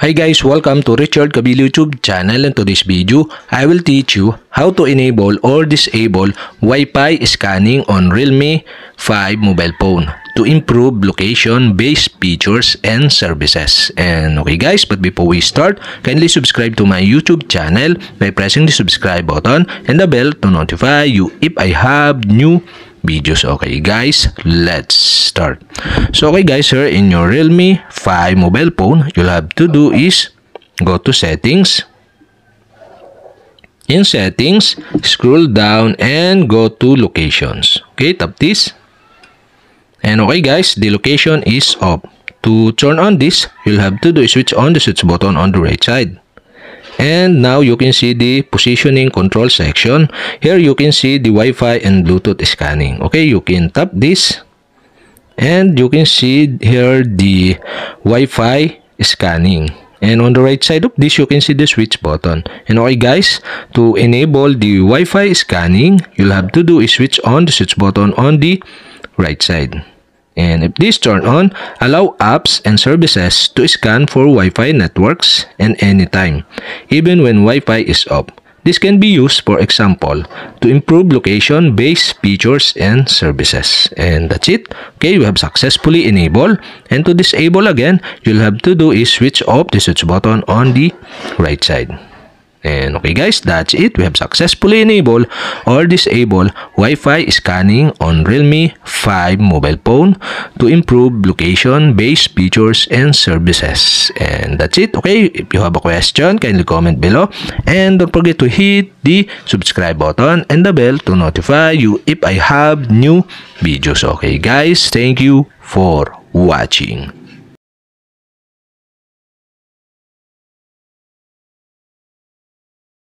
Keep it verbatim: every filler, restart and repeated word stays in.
Hi guys, welcome to Richard Cabile YouTube channel, and to this video, I will teach you how to enable or disable Wi-Fi scanning on Realme five mobile phone to improve location-based features and services. And okay guys, but before we start, kindly subscribe to my YouTube channel by pressing the subscribe button and the bell to notify you if I have new videos. Okay guys, let's start. So okay guys, here in your Realme five mobile phone, you'll have to do is go to settings. In settings, scroll down and go to locations. Okay, tap this, and okay guys, the location is up. To turn on this, you'll have to do is switch on the switch button on the right side. And now you can see the positioning control section. Here you can see the Wi-Fi and Bluetooth scanning. Okay, you can tap this, and you can see here the Wi-Fi scanning. And on the right side of this, you can see the switch button. And okay guys, to enable the Wi-Fi scanning, you'll have to do is switch on the switch button on the right side. And if this turn on, allow apps and services to scan for Wi-Fi networks and anytime, even when Wi-Fi is off. This can be used, for example, to improve location-based features and services. And that's it. Okay, you have successfully enabled. And to disable again, you'll have to do is switch off the switch button on the right side. And okay guys, that's it. We have successfully enabled or disabled Wi-Fi scanning on Realme five mobile phone to improve location-based features and services. And that's it. Okay, if you have a question, kindly comment below. And don't forget to hit the subscribe button and the bell to notify you if I have new videos. Okay guys, thank you for watching.